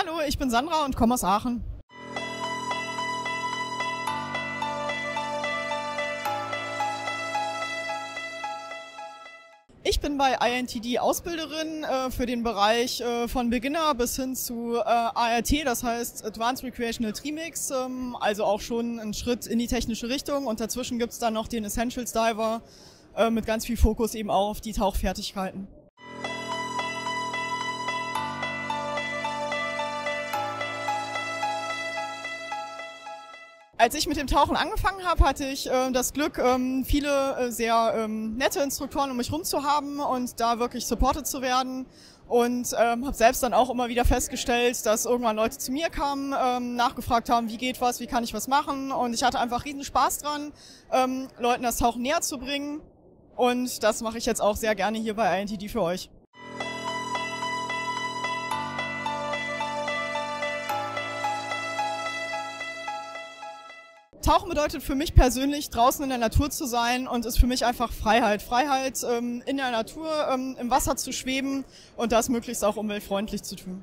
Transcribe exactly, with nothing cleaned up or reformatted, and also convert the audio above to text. Hallo, ich bin Sandra und komme aus Aachen. Ich bin bei I N T D Ausbilderin äh, für den Bereich äh, von Beginner bis hin zu äh, A R T, das heißt Advanced Recreational Trimix, ähm, also auch schon ein Schritt in die technische Richtung. Und dazwischen gibt es dann noch den Essentials Diver äh, mit ganz viel Fokus eben auch auf die Tauchfertigkeiten. Als ich mit dem Tauchen angefangen habe, hatte ich äh, das Glück, ähm, viele äh, sehr ähm, nette Instruktoren um mich rum zu haben und da wirklich supported zu werden. Und ähm, habe selbst dann auch immer wieder festgestellt, dass irgendwann Leute zu mir kamen, ähm, nachgefragt haben, wie geht was, wie kann ich was machen. Und ich hatte einfach riesen Spaß dran, ähm, Leuten das Tauchen näher zu bringen. Und das mache ich jetzt auch sehr gerne hier bei I N T D für euch. Tauchen bedeutet für mich persönlich, draußen in der Natur zu sein und ist für mich einfach Freiheit. Freiheit, ähm, in der Natur, ähm, im Wasser zu schweben und das möglichst auch umweltfreundlich zu tun.